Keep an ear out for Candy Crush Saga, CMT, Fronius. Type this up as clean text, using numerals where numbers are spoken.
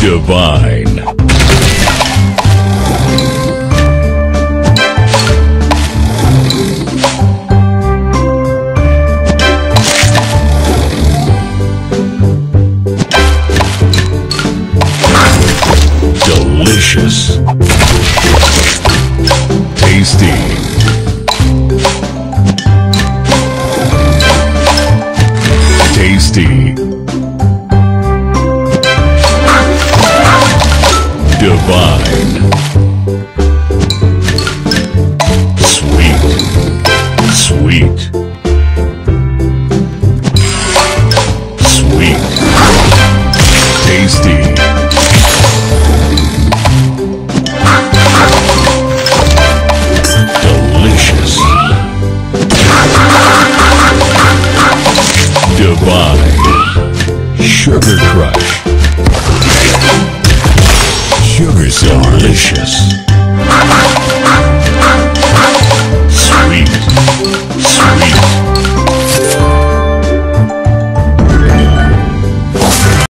Divine. Delicious. Tasty. Divine. Sweet. Sweet. Sweet. Tasty. Delicious. Divine. Sugar Crush. Sugar's delicious.